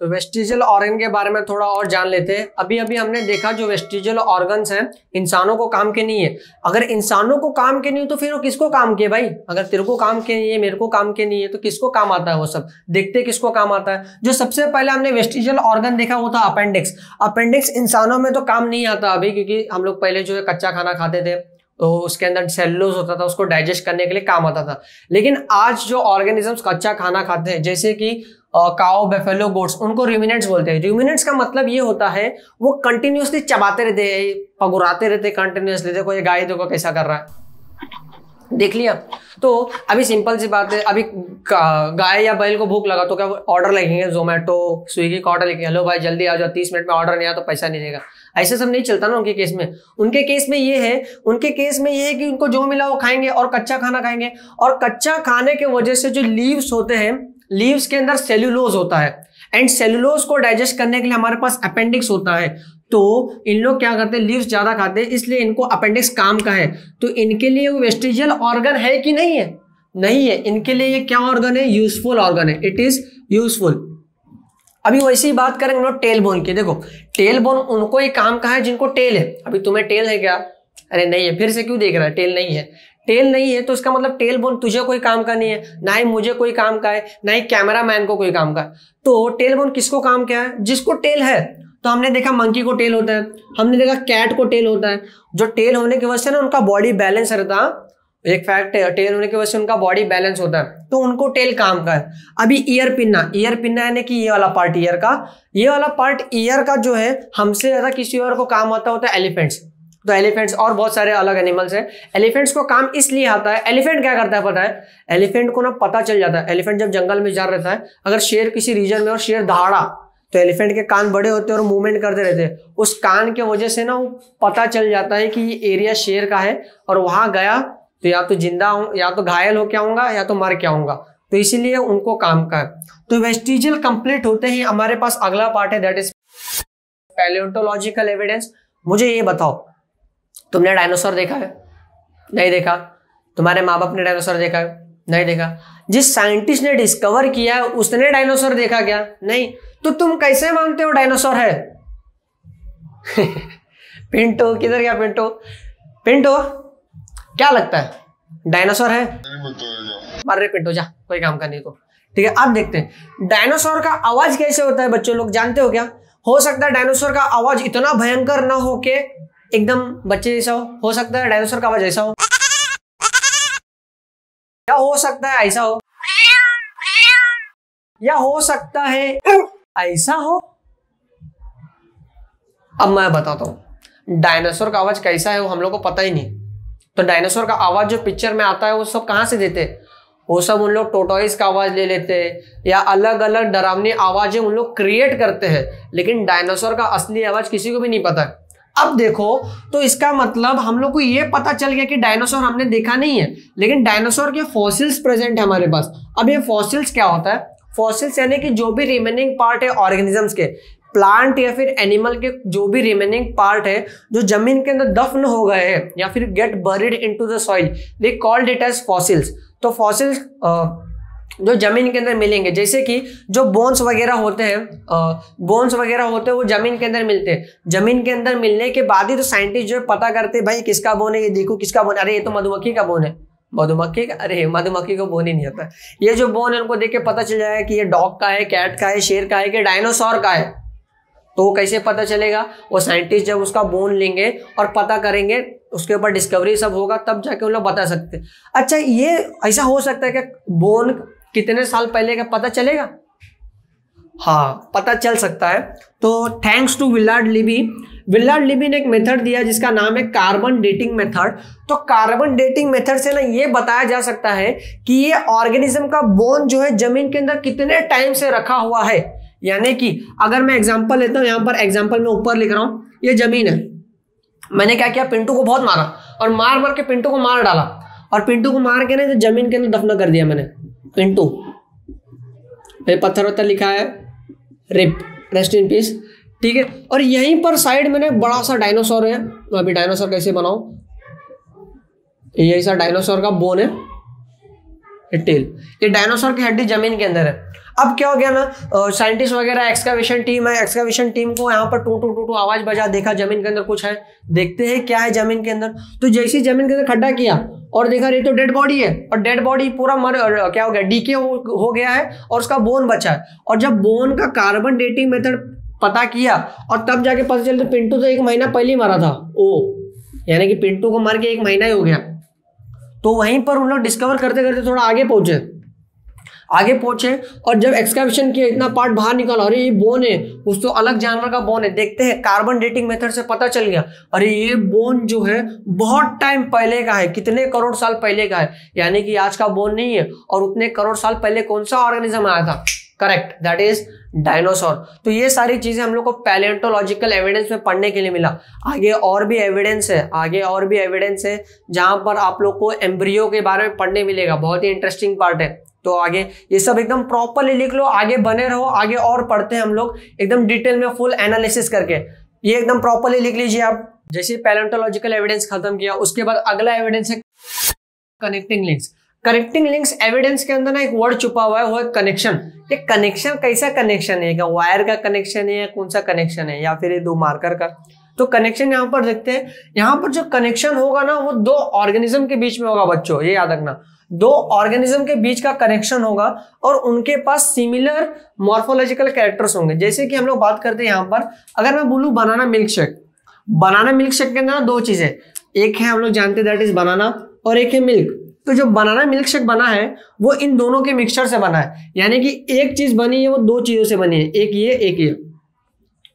तो vestigial organ के बारे में थोड़ा और जान लेते हैं। अभी अभी हमने देखा जो वेस्टिजियल ऑर्गन्स हैं इंसानों को काम के नहीं है। अगर इंसानों को काम के नहीं है तो फिर वो किसको काम के भाई? अगर तेरे को काम के नहीं है, मेरे को काम के नहीं है तो किसको काम आता है? वो सब देखते किसको काम आता है। जो सबसे पहले हमने वेस्टिजियल ऑर्गन देखा वो था अपेंडिक्स। अपेंडिक्स इंसानों में तो काम नहीं आता अभी, क्योंकि हम लोग पहले जो है कच्चा खाना खाते थे तो उसके अंदर सेलुलोज होता था, उसको डाइजेस्ट करने के लिए काम आता था। लेकिन आज जो ऑर्गेनिजम्स कच्चा खाना खाते हैं जैसे कि काओ, बेफेलो, गोट्स, उनको रूमिनेंट्स बोलते हैं। रूमिनेंट्स का मतलब ये होता है वो कंटिन्यूसली चबाते रहते हैं, पगुराते रहते कंटिन्यूसली। देखो ये गाय देखो कैसा कर रहा है, देख लिया। तो अभी सिंपल सी बात है, अभी गाय या बैल को भूख लगा तो क्या ऑर्डर लगेंगे? जोमेटो, स्विगी का ऑर्डर लगेंगे, हेलो भाई जल्दी आ जाओ, 30 मिनट में ऑर्डर नहीं आया तो पैसा नहीं देगा। ऐसे सब नहीं चलता ना उनके केस में। उनके केस में ये है कि उनको जो मिला वो खाएंगे और कच्चा खाना खाएंगे। और कच्चा खाने की वजह से जो लीव्स होते हैं, लीव्स के अंदर सेल्यूलोज होता है एंड सेल्यूलोज को डाइजेस्ट करने के लिए हमारे पास अपेंडिक्स होता है। तो इन लोग क्या करते हैं, लीव्स ज्यादा खाते हैं, इसलिए इनको अपेंडिक्स काम का है। तो इनके लिए वो वेस्टिजियल ऑर्गन है कि नहीं है? नहीं है। इनके लिए ये क्या ऑर्गन है? यूजफुल ऑर्गन है, इट इज यूजफुल। अभी वैसी बात करेंगे लोग टेल बोन की। देखो टेल बोन उनको ही काम का है जिनको टेल है। अभी तुम्हें टेल है क्या? अरे नहीं है, फिर से क्यों देख रहा है? टेल नहीं है। टेल नहीं है तो इसका मतलब टेल बोन तुझे कोई काम का नहीं है, ना ही मुझे कोई काम का है, ना ही कैमरा मैन को कोई काम का है। तो टेल बोन किसको काम क्या है? जिसको टेल है। तो हमने देखा मंकी को टेल होता है, हमने देखा कैट को टेल होता है। जो टेल होने की वजह से ना उनका बॉडी बैलेंस रहता है, एक फैक्ट है, टेल होने की वजह से उनका बॉडी बैलेंस होता है, तो उनको टेल काम का है। अभी ईयर पिन्ना, ईयर पिन्ना यानी कि ये वाला पार्ट ईयर का, ये वाला पार्ट ईयर का जो है हमसे ज़्यादा किसी और को काम आता होता है, एलिफेंट्स। तो एलिफेंट्स और बहुत सारे अलग एनिमल्स हैं, एलिफेंट्स को काम इसलिए आता है। एलिफेंट क्या करता है पता है? एलिफेंट को ना पता चल जाता है, एलिफेंट जब जंगल में जा रहता है, अगर शेर किसी रीजन में और शेर दहाड़ा तो एलिफेंट के कान बड़े होते हैं और मूवमेंट करते रहते हैं। उस कान के वजह से ना वो पता चल जाता है कि ये एरिया शेर का है और वहां गया तो या तो जिंदा हूँ, या तो घायल होके आऊंगा, या तो मर के आऊंगा। तो इसीलिए उनको काम का है। तो वेस्टिजियल कंप्लीट होते ही हमारे पास अगला पार्ट है, दैट इज पैलियोंटोलॉजिकल एविडेंस। मुझे ये बताओ तुमने डायनासोर देखा है? नहीं देखा। तुम्हारे माँ बाप ने डायनासोर देखा है? नहीं देखा। जिस साइंटिस्ट ने डिस्कवर किया है उसने डायनासोर देखा क्या? नहीं। तो तुम कैसे मानते हो डायनासोर है? पिंटो किधर गया? पिंटो, पिंटो क्या लगता है डायनासोर है? मर रहे पिंटो, जा कोई काम का नहीं तो ठीक है। आप देखते हैं डायनासोर का आवाज कैसे होता है, बच्चों लोग जानते हो क्या? हो सकता है डायनासोर का आवाज इतना भयंकर ना हो के एकदम बच्चे जैसा हो सकता है, डायनासोर का आवाज ऐसा हो, या हो सकता है ऐसा हो, या हो सकता है ऐसा हो। अब मैं बताता हूँ डायनासोर का आवाज कैसा है वो हम लोग को पता ही नहीं। तो डायनासोर का आवाज जो पिक्चर में आता है वो सब कहाँ से देते हैं? वो सब उन लोग टोटॉइस का आवाज ले लेते हैं या अलग अलग डरावनी आवाजें उन लोग क्रिएट करते हैं, लेकिन डायनासोर का असली आवाज किसी को भी नहीं पता है। अब देखो तो इसका मतलब हम लोग को ये पता चल गया कि डायनासोर हमने देखा नहीं है, लेकिन डायनासोर के फॉसिल्स प्रेजेंट है हमारे पास। अब ये फॉसिल्स क्या होता है? फॉसिल्स यानी कि जो भी रिमेनिंग पार्ट है ऑर्गेनिजम्स के, प्लांट या फिर एनिमल के जो भी रिमेनिंग पार्ट है जो जमीन के अंदर दफन हो गए हैं या फिर get buried into the soil, they called it as fossils. तो फॉसिल्स जो जमीन के अंदर मिलेंगे, जैसे कि जो बोन्स वगैरह होते हैं, वो जमीन के अंदर मिलते हैं। जमीन के अंदर मिलने के बाद ही तो साइंटिस्ट जो पता करते हैं भाई किसका बोन है, ये देखो किसका बोन है, अरे ये तो मधुमक्खी का बोन है। मधुमक्खी का? अरे मधुमक्खी का बोन ही नहीं होता। ये जो बोन है उनको देख के पता चल जाएगा कि ये डॉग का है, कैट का है, शेर का है कि डायनासोर का है। तो वो कैसे पता चलेगा? वो साइंटिस्ट जब उसका बोन लेंगे और पता करेंगे, उसके ऊपर डिस्कवरी सब होगा, तब जाके उन लोग बता सकते हैं। अच्छा ये ऐसा हो सकता है कि बोन कितने साल पहले का पता चलेगा? हाँ पता चल सकता है। तो thanks to Willard Libby, Willard Libby ने एक मेथड दिया जिसका नाम है कार्बन डेटिंग मेथड। तो कार्बन डेटिंग मेथड से ना ये बताया जा सकता है कि ये ऑर्गेनिज्म का बोन जो है जमीन के अंदर कितने टाइम से रखा हुआ है। यानी कि अगर मैं एग्जांपल लेता हूँ, यहाँ पर एग्जांपल मैं ऊपर लिख रहा हूँ, ये जमीन है। मैंने क्या किया, पिंटू को बहुत मारा और मार मार के पिंटू को मार डाला और पिंटू को मार के ना तो जमीन के अंदर दफना कर दिया मैंने पिंटू। पत्थर वत्थर लिखा है, रिप, रेस्ट इन पीस, ठीक है। और यहीं पर साइड मैंने बड़ा सा डायनासोर है, मैं अभी डायनासोर कैसे बनाऊं, यही सा डायनासोर का बोन है, टेल। ये डायनासोर की हड्डी जमीन के अंदर है। अब क्या हो गया ना, साइंटिस्ट वगैरह एक्सकावेशन टीम है, एक्सकावेशन टीम को यहाँ पर टू टू टू टू आवाज बजा, देखा जमीन के अंदर कुछ है, देखते हैं क्या है जमीन के अंदर। तो जैसे ही जमीन के अंदर खड्डा किया और देखा ये तो डेड बॉडी है, और डेड बॉडी पूरा क्या हो गया, डीके हो गया है और उसका बोन बचा है। और जब बोन का कार्बन डेटिंग मेथड पता किया और तब जाके पता चलता पिंटू तो 1 महीना पहले ही मारा था। ओ यानी कि पिंटू को मार के 1 महीना ही हो गया। तो वहीं पर उन लोग डिस्कवर करते करते थोड़ा आगे पहुंचे और जब एक्सकैवेशन किया इतना पार्ट बाहर निकाला, अरे ये बोन है, उस तो अलग जानवर का बोन है। देखते हैं कार्बन डेटिंग मेथड से पता चल गया, अरे ये बोन जो है बहुत टाइम पहले का है, कितने करोड़ साल पहले का है, यानी कि आज का बोन नहीं है। और उतने करोड़ साल पहले कौन सा ऑर्गेनिज्म आया था? Correct, that is dinosaur. तो ये सारी चीजें हम लोग को पैलेंटोलॉजिकल एविडेंस में पढ़ने के लिए मिला। आगे और भी एविडेंस है जहां पर आप लोग को एम्ब्रियो के बारे में पढ़ने मिलेगा, बहुत ही इंटरेस्टिंग पार्ट है। तो आगे ये सब एकदम प्रॉपरली लिख लो, आगे बने रहो, आगे और पढ़ते हैं हम लोग एकदम डिटेल में फुल एनालिसिस करके। ये एकदम प्रॉपरली लिख लीजिए आप। जैसे पैलेंटोलॉजिकल एविडेंस खत्म किया, उसके बाद अगला एविडेंस है connecting links. Connecting links evidence के अंदर ना एक वर्ड छुपा हुआ है, वो है कनेक्शन। ये कनेक्शन कैसा कनेक्शन है, क्या वायर का कनेक्शन है या कौन सा कनेक्शन है, या फिर ये 2 मार्कर का? तो कनेक्शन यहाँ पर देखते हैं। यहाँ पर जो कनेक्शन होगा ना वो 2 ऑर्गेनिज्म के बीच में होगा बच्चों, ये याद रखना। 2 ऑर्गेनिज्म के बीच का कनेक्शन होगा और उनके पास सिमिलर मॉर्फोलॉजिकल कैरेक्टर्स होंगे। जैसे कि हम लोग बात करते हैं यहाँ पर, अगर मैं बोलूँ बनाना मिल्क शेक के अंदर 2 चीजें, एक है हम लोग जानते दैट इज बनाना और एक है मिल्क। तो जो बनाना मिल्क शेक बना है वो इन दोनों के मिक्सचर से बना है, यानी कि एक चीज बनी है वो 2 चीजों से बनी है, एक ये।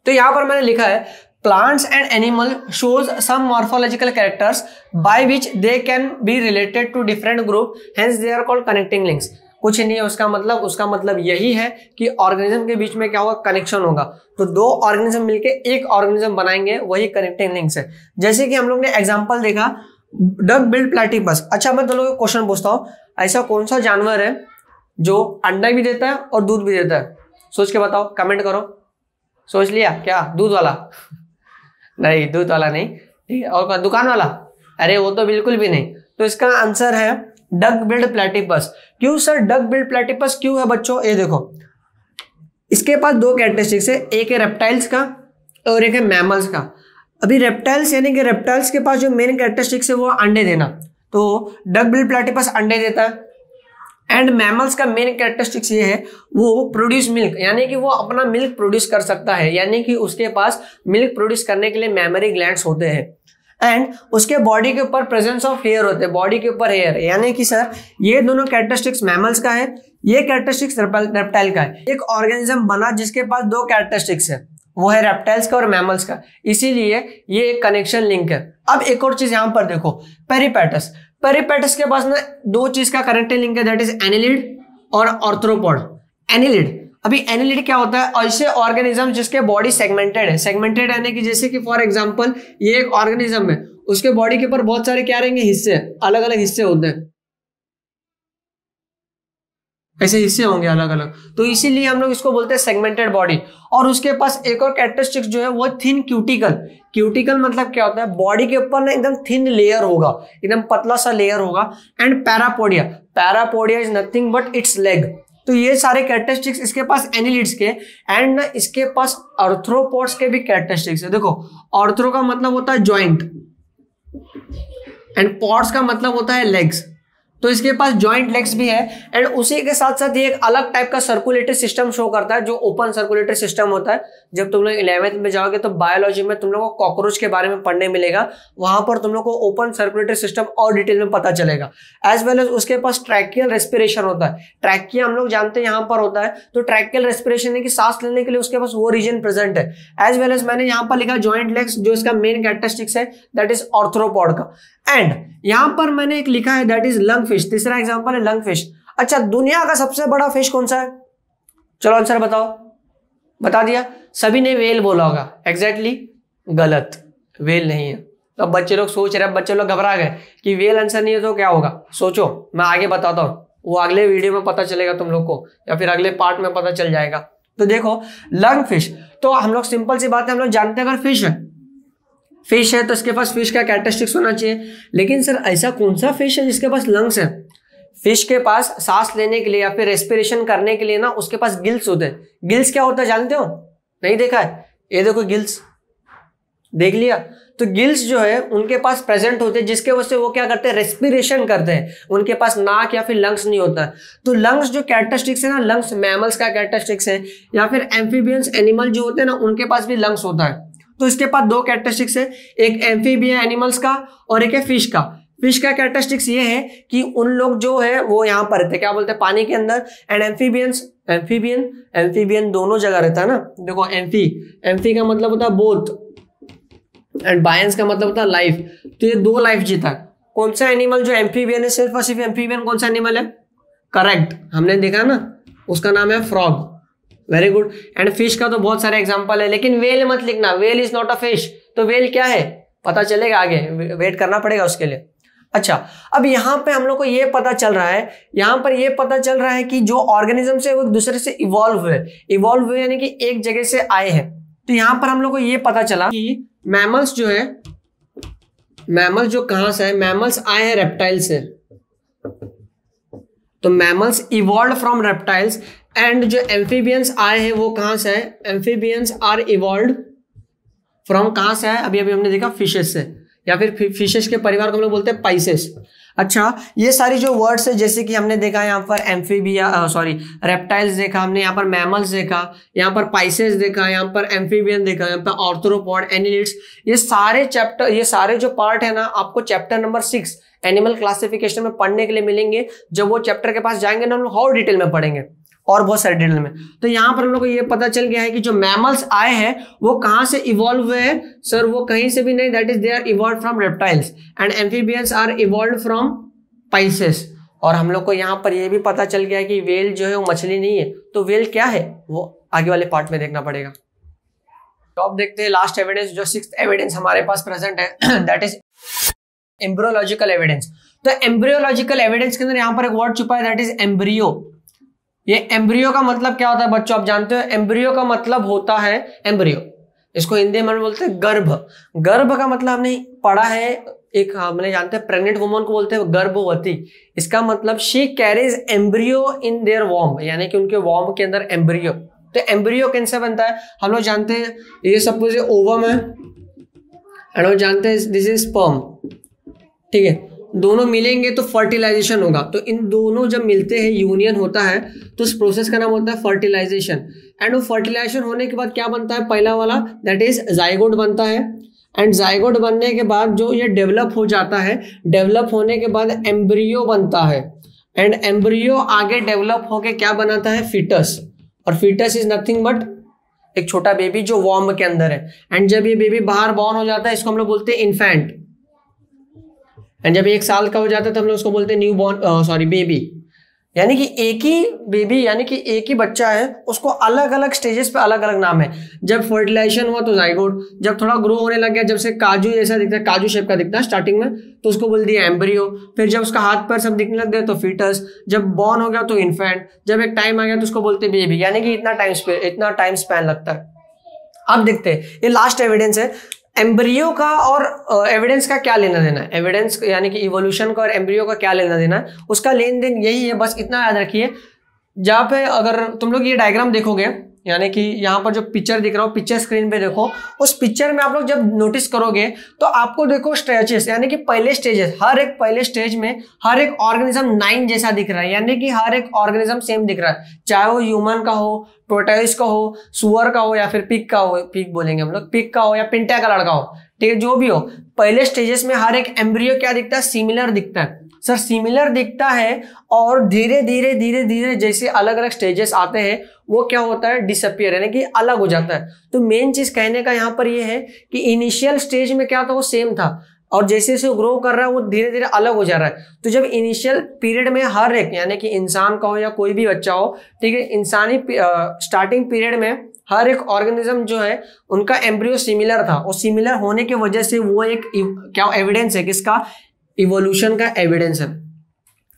तो यहां पर मैंने लिखा है plants and animal shows some morphological characters by which they can be related to different group, hence they are called connecting links. कुछ नहीं है उसका मतलब यही है कि ऑर्गेनिज्म के बीच में क्या होगा, कनेक्शन होगा। तो 2 ऑर्गेनिज्म मिलके 1 ऑर्गेनिज्म बनाएंगे, वही कनेक्टिंग लिंक्स है। जैसे कि हम लोग ने एग्जाम्पल देखा डक बिल्ड प्लैटिपस। अच्छा मैं तुम लोगों को क्वेश्चन पूछता हूँ, ऐसा कौन सा जानवर है जो अंडा भी देता है और दूध भी देता है? सोच के बताओ, कमेंट करो। सोच लिया क्या? दूध वाला? नहीं, दूध वाला नहीं, ठीक है। और दुकान वाला? अरे वो तो बिल्कुल भी नहीं। तो इसका आंसर है डक बिल्ड प्लैटिपस। क्यों सर डक बिल्ड प्लैटिपस क्यों है बच्चों? ये देखो, इसके पास 2 कैरेक्टरिस्टिक्स है, एक है रेप्टाइल्स का और एक है मैमल्स का। अभी रेप्टाइल्स यानी कि रेप्टाइल्स के पास जो मेन कैरेक्टरिस्टिक्स है वो अंडे देना, तो डक बिल्ड प्लैटिपस अंडे देता है। एंड मैमल्स का मेन कैरेक्टरिस्टिक्स ये है वो प्रोड्यूस मिल्क, यानी कि वो अपना मिल्क प्रोड्यूस कर सकता है, यानी कि उसके पास मिल्क प्रोड्यूस करने के लिए मैमरी ग्लैंड्स होते हैं। एंड उसके बॉडी के ऊपर प्रेजेंस ऑफ हेयर होते हैं, बॉडी के ऊपर हेयर, यानी कि सर ये दोनों कैरेक्टरिस्टिक्स मैमल्स का है, ये कैरेक्टरिस्टिक्स रेप्टाइल का है। एक ऑर्गेनिज्म बना जिसके पास 2 कैरेक्टरिस्टिक्स है, वो है रेप्टाइल्स का और मैमल्स का, इसीलिए ये एक कनेक्शन लिंक है। अब एक और चीज यहां पर देखो, पेरीपैटस के पास ना 2 चीज का कनेक्टिंग लिंक है, दैट इज एनिलिड और आर्थ्रोपॉड। एनिलिड, अभी एनिलिड क्या होता है? ऐसे ऑर्गेनिज्म जिसके बॉडी सेगमेंटेड यानी कि जैसे कि फॉर एग्जाम्पल ये एक ऑर्गेनिज्म है, उसके बॉडी के ऊपर बहुत सारे क्या रहेंगे, हिस्से, अलग अलग हिस्से होते हैं, ऐसे हिस्से होंगे अलग अलग, तो इसीलिए हम लोग इसको बोलते हैं सेगमेंटेड बॉडी। और उसके पास एक और कैरेक्टरिस्टिक्स जो है वो थिन क्यूटिकल, मतलब क्या होता है, बॉडी के ऊपर ना एकदम थिन लेयर होगा, एकदम पतला सा लेयर होगा। And parapodia is nothing but its leg. तो ये सारे कैरेक्टरिस्टिक्स इसके पास एनिलिड्स के। एंड ना इसके पास आर्थ्रोपोड्स के भी कैरेक्टरिस्टिक्स है। देखो, आर्थ्रो का मतलब होता है ज्वाइंट एंड पॉड्स का मतलब होता है लेग्स, तो इसके पास जॉइंट लेग्स भी है। एंड उसी के साथ साथ ये एक अलग टाइप का सर्कुलेटरी सिस्टम शो करता है जो ओपन सर्कुलेटरी सिस्टम होता है। जब तुम लोग 11th में जाओगे तो बायोलॉजी में तुम लोगों को कॉकरोच के बारे में पढ़ने मिलेगा, वहां पर तुम लोग को ओपन सर्कुलेटरी सिस्टम और डिटेल में पता चलेगा। एज वेल एज उसके पास ट्रैकियल रेस्पिरेशन होता है, ट्रैकिया हम लोग जानते हैं यहाँ पर होता है, तो ट्रैकियल रेस्पिरेशन की सांस लेने के लिए उसके पास वो रीजन प्रेजेंट है। एज वेल एज मैंने यहाँ पर लिखा ज्वाइंट लेग्स, जो इसका मेन कैरेक्टरिस्टिक्स है, दैट इज आर्थ्रोपॉड का। एंड यहाँ पर मैंने एक लिखा है दैट इज लंगफिश, तीसरा एग्जांपल है लंगफिश। अच्छा, दुनिया का सबसे बड़ा फिश कौन सा है? चलो आंसर बताओ। बता दिया, सभी ने वेल बोला होगा। एग्जैक्टली गलत, वेल नहीं है। तो बच्चे लोग सोच रहे, बच्चे लोग घबरा गए कि वेल आंसर नहीं है तो क्या होगा। सोचो, मैं आगे बताता हूँ, वो अगले वीडियो में पता चलेगा तुम लोग को, या फिर अगले पार्ट में पता चल जाएगा। तो देखो लंगफिश, तो हम लोग सिंपल सी बात है, हम लोग जानते हैं अगर फिश है तो इसके पास फिश का कैरेक्टरिस्टिक्स होना चाहिए। लेकिन सर ऐसा कौन सा फिश है जिसके पास लंग्स है? फिश के पास सांस लेने के लिए या फिर रेस्पिरेशन करने के लिए ना उसके पास गिल्स होते हैं। गिल्स क्या होता है जानते हो? नहीं देखा है? ये देखो गिल्स, देख लिया? तो गिल्स जो है उनके पास प्रेजेंट होते हैं, जिसके वजह से वो क्या करते हैं, रेस्पिरेशन करते हैं। उनके पास नाक या फिर लंग्स नहीं होता। तो लंग्स जो कैरेक्टरिस्टिक्स है ना, लंग्स मैमल्स का कैरेक्टरिस्टिक्स है, या फिर एम्फीबियंस एनिमल जो होते हैं ना उनके पास भी लंग्स होता है। तो इसके पास दो कैरेक्टरिस्टिक्स है, एक एम्फीबियन एनिमल्स का और एक है फिश का। फिश का कैरेक्टरिस्टिक्स ये है कि उन लोग जो है वो यहाँ पर रहते, क्या बोलते हैं, पानी के अंदर। एंड एम्फीबियन दोनों जगह रहता है ना। देखो एम्फी का मतलब होता है बोथ एंड बायंस का मतलब होता है लाइफ। तो ये दो लाइफ जीता है। कौन सा एनिमल जो एम्फीबियन है, सिर्फ और सिर्फ एम्फीबियन कौन सा एनिमल है? करेक्ट, हमने देखा ना, उसका नाम है frog. Very good. And fish का तो बहुत सारे एग्जाम्पल है, लेकिन वेल मत लिखना, whale is not a fish. तो वेल क्या है पता चलेगा आगे, वेट करना पड़ेगा उसके लिए। अच्छा, अब यहाँ पे हम लोग को ये पता चल रहा है, यहाँ पर ये पता चल रहा है कि जो ऑर्गेनिजम्स है वो एक दूसरे से इवॉल्व हुए यानी कि एक जगह से आए हैं। तो यहाँ पर हम लोग को ये पता चला कि मैमल्स जो है, मैमल्स जो कहाँ से है, मैमल्स आए हैं रेप्टाइल से। तो mammals evolve from reptiles. And जो एम्फीबियंस आए हैं वो कहाँ से है? एम्फीबियंस आर इवॉल्व फ्रॉम कहाँ से है? अभी अभी हमने देखा फिशेस से, या फिर फिशेस के परिवार को हम लोग बोलते हैं पाइसेस। अच्छा, ये सारी जो वर्ड्स है, जैसे कि हमने देखा यहाँ पर एम्फीबिया सॉरी रेप्टाइल्स देखा, हमने यहाँ पर मैमल्स देखा, यहाँ पर पाइसेस देखा, यहाँ पर एम्फीबियन देखा, यहाँ पर आर्थ्रोपॉड, एनिलिड्स, ये सारे जो पार्ट है ना आपको चैप्टर नंबर 6 एनिमल क्लासिफिकेशन में पढ़ने के लिए मिलेंगे। जब वो चैप्टर के पास जाएंगे ना हम लोग और डिटेल में पढ़ेंगे, और बहुत सारे डिटेल में। तो यहाँ पर हम लोग को ये पता चल गया है कि जो मैमल्स आए हैं वो कहाँ से इवॉल्व हुए हैं सर? वो कहीं से भी नहीं, that is they are evolve from reptiles. And amphibians are evolve from pisces. और हम लोग को यहाँ पर ये भी पता चल गया है कि व्हेल जो है वो मछली नहीं है। तो व्हेल क्या है वो आगे वाले पार्ट में देखना पड़ेगा। तो अब देखते हैं लास्ट एविडेंस, जो 6th एविडेंस हमारे पास प्रेजेंट है, दैट इज एम्ब्रियोलॉजिकल एविडेंस। तो एम्ब्रियोलॉजिकल एविडेंस के अंदर यहाँ पर एक वर्ड छुपा है, दैट इज एम्ब्रियो। ये एम्ब्रियो का मतलब क्या होता है बच्चों आप जानते हो? एम्ब्रियो का मतलब होता है, एम्ब्रियो इसको हिंदी में बोलते हैं गर्भ। गर्भ का मतलब हमने पढ़ा है, एक हमने जानते हैं प्रेग्नेंट वुमन को बोलते हैं गर्भवती। इसका मतलब she carries embryo in their वॉर्म, यानी कि उनके वॉर्म के अंदर एम्ब्रियो। तो एम्ब्रियो कैसे बनता है हम लोग जानते हैं, ये सपोज ओवम है एंड हम जानते हैं दिस इज स्पर्म, ठीक है, दोनों मिलेंगे तो फर्टिलाइजेशन होगा। तो इन दोनों जब मिलते हैं, यूनियन होता है, तो उस प्रोसेस का नाम होता है फर्टिलाइजेशन। एंड वो फर्टिलाइजेशन होने के बाद क्या बनता है? पहला वाला दैट इज जाइगोट बनता है। एंड जाइगोट बनने के बाद जो ये डेवलप हो जाता है, डेवलप होने के बाद एम्ब्रियो बनता है। एंड एम्ब्रियो आगे डेवलप होके क्या बनाता है? फीटस। और फीटस इज नथिंग बट एक छोटा बेबी जो वॉर्म के अंदर है। एंड जब ये बेबी बाहर बॉर्न हो जाता है इसको हम लोग बोलते हैं इन्फेंट। एंड जब 1 साल का हो जाता है तब हम लोग उसको बोलते हैं न्यू बॉर्न सॉरी बेबी। यानी कि एक ही बेबी यानी कि एक ही बच्चा है, उसको अलग अलग स्टेजेस पे अलग अलग नाम है। जब फर्टिलाइजेशन हुआ तो जाइगोट, जब थोड़ा ग्रो होने लग गया, जब से काजू जैसा दिखता है, काजू शेप का दिखता है स्टार्टिंग में, तो उसको बोल दिया एम्ब्रियो। फिर जब उसका हाथ पैर सब दिखने लग गया तो फीटस। जब बॉर्न हो गया तो इन्फेंट। जब एक टाइम आ गया तो उसको बोलते हैं बेबी। यानी कि इतना टाइम स्पैन लगता है। अब देखते हैं ये लास्ट एविडेंस है एम्ब्रियो का और एविडेंस का क्या लेना देना है। एविडेंस यानी कि इवोल्यूशन का और एम्ब्रियो का क्या लेना देना है, उसका लेन देन यही है, बस इतना याद रखिए। जहाँ पे अगर तुम लोग ये डायग्राम देखोगे, यानी कि यहाँ पर जो पिक्चर दिख रहा हो, पिक्चर स्क्रीन पे देखो, उस पिक्चर में आप लोग जब नोटिस करोगे तो आपको देखो स्टेजेस, यानी कि पहले स्टेजेस, पहले स्टेज में हर एक ऑर्गेनिज्म 9 जैसा दिख रहा है, यानी कि हर एक ऑर्गेनिज्म सेम दिख रहा है, चाहे वो ह्यूमन का हो, टोर्टोइस का हो, सुअर का हो, या फिर पिग का हो, पिग बोलेंगे हम लोग, पिग का हो या पिंटा का लड़का हो, ठीक है, जो भी हो। पहले स्टेजेस में हर एक एम्ब्रियो क्या दिखता है? सिमिलर दिखता है। सर सिमिलर दिखता है और धीरे धीरे जैसे अलग अलग स्टेजेस आते हैं वो क्या होता है? डिसअपियर, यानी कि अलग हो जाता है। तो मेन चीज कहने का यहाँ पर ये है कि इनिशियल स्टेज में क्या था? वो सेम था, और जैसे जैसे ग्रो कर रहा है वो धीरे धीरे अलग हो जा रहा है। तो जब इनिशियल पीरियड में हर एक, यानी कि इंसान का हो या कोई भी बच्चा हो, ठीक है, इंसानी स्टार्टिंग पीरियड में हर एक ऑर्गेनिज्म जो है उनका एम्ब्रियो सिमिलर था, और सिमिलर होने की वजह से वो एक क्या एविडेंस है? किसका? इवोल्यूशन का एविडेंस है।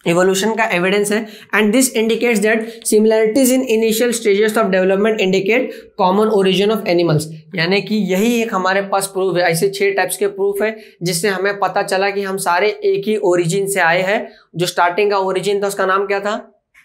एवोल्यूशन का एविडेंस है and this indicates that similarities in initial stages of development indicate common origin of animals. यानी कि यही एक हमारे पास प्रूफ है, ऐसे 6 टाइप्स के प्रूफ है जिससे हमें पता चला कि हम सारे एक ही ओरिजिन से आए हैं। जो स्टार्टिंग का ओरिजिन था उसका नाम क्या था?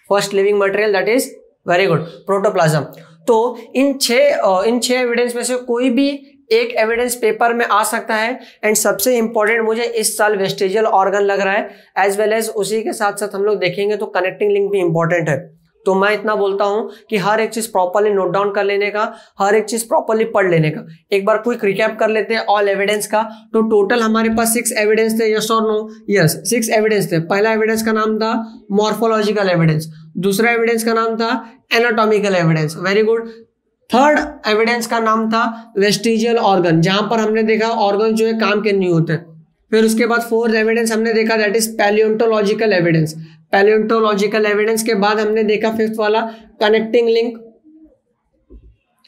First living material, that is very good, protoplasm. तो इन छह एविडेंस में से कोई भी एक एविडेंस पेपर में आ सकता है एंड सबसे इंपॉर्टेंट मुझे इस साल वेस्टिजियल ऑर्गन लग रहा है, एज वेल एज उसी के साथ साथ हम लोग देखेंगे तो कनेक्टिंग लिंक भी इंपॉर्टेंट है। तो मैं इतना बोलता हूं कि हर एक चीज प्रॉपरली नोट डाउन कर लेने का, हर एक चीज प्रॉपरली पढ़ लेने का। एक बार क्विक रिकैप कर लेते हैं ऑल एविडेंस का। तो टोटल हमारे पास 6 एविडेंस थे, यस और नो? यस, 6 एविडेंस थे। पहला एविडेंस का नाम था मॉर्फोलॉजिकल एविडेंस, दूसरा एविडेंस का नाम था anatomical evidence, very good. Third evidence का नाम था वेस्टिजियल ऑर्गन, जहां पर हमने देखा ऑर्गन जो है काम के नहीं होते। फिर उसके बाद फोर्थ एविडेंस हमने देखा that is palaeontological evidence. Palaeontological evidence के बाद हमने देखा फिफ्थ वाला कनेक्टिंग लिंक।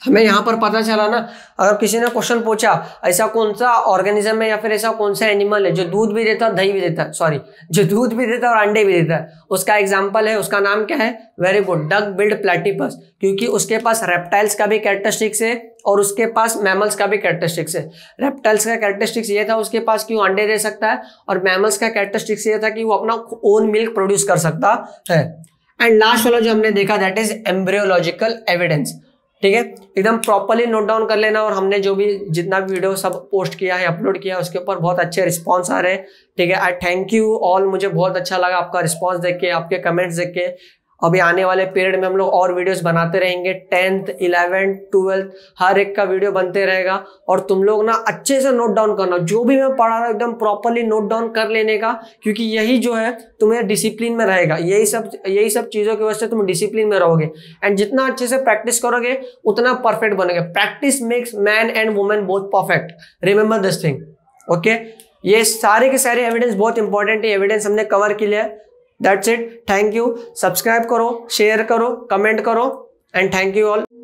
हमें यहाँ पर पता चला ना, अगर किसी ने क्वेश्चन पूछा ऐसा कौन सा ऑर्गेनिज्म है या फिर ऐसा कौन सा एनिमल है जो दूध भी देता है, दही भी देता है, सॉरी, जो दूध भी देता है और अंडे भी देता है, उसका एग्जांपल है, उसका नाम क्या है? Very good, duck billed platypus, क्योंकि उसके पास रेप्टाइल्स का भी कैरेक्टरिस्टिक्स है और उसके पास मैमल्स का भी कैरेक्टरिस्टिक्स है। रेप्टाइल्स का कैरेक्टरिस्टिक्स ये था उसके पास कि वो अंडे दे सकता है और मैमल्स का कैरेक्टरिस्टिक्स ये था कि वो अपना ओन मिल्क प्रोड्यूस कर सकता है। एंड लास्ट वाला जो हमने देखा दैट इज एम्ब्रियोलॉजिकल एविडेंस, ठीक है। एकदम प्रॉपरली नोट डाउन कर लेना, और हमने जो भी जितना भी वीडियो सब पोस्ट किया है, अपलोड किया है, उसके ऊपर बहुत अच्छे रिस्पांस आ रहे हैं, ठीक है। आई थैंक यू ऑल, मुझे बहुत अच्छा लगा आपका रिस्पांस देख के, आपके कमेंट्स देख के। अभी आने वाले पीरियड में हम लोग और वीडियोस बनाते रहेंगे, 10th 11th 12th हर एक का वीडियो बनते रहेगा। और तुम लोग ना अच्छे से नोट डाउन करना, जो भी मैं पढ़ा रहा हूँ एकदम प्रॉपरली नोट डाउन कर लेने का, क्योंकि यही जो है तुम्हें डिसिप्लिन में रहेगा। यही सब चीज़ों की वजह से तुम डिसिप्लिन में रहोगे एंड जितना अच्छे से प्रैक्टिस करोगे उतना परफेक्ट बनोगे। Practice makes man and women both perfect, remember this thing, okay. ये सारे के सारे एविडेंस बहुत इंपॉर्टेंट है, एविडेंस हमने कवर किया है। That's it, thank you, subscribe करो, शेयर करो, कमेंट करो एंड थैंक यू ऑल।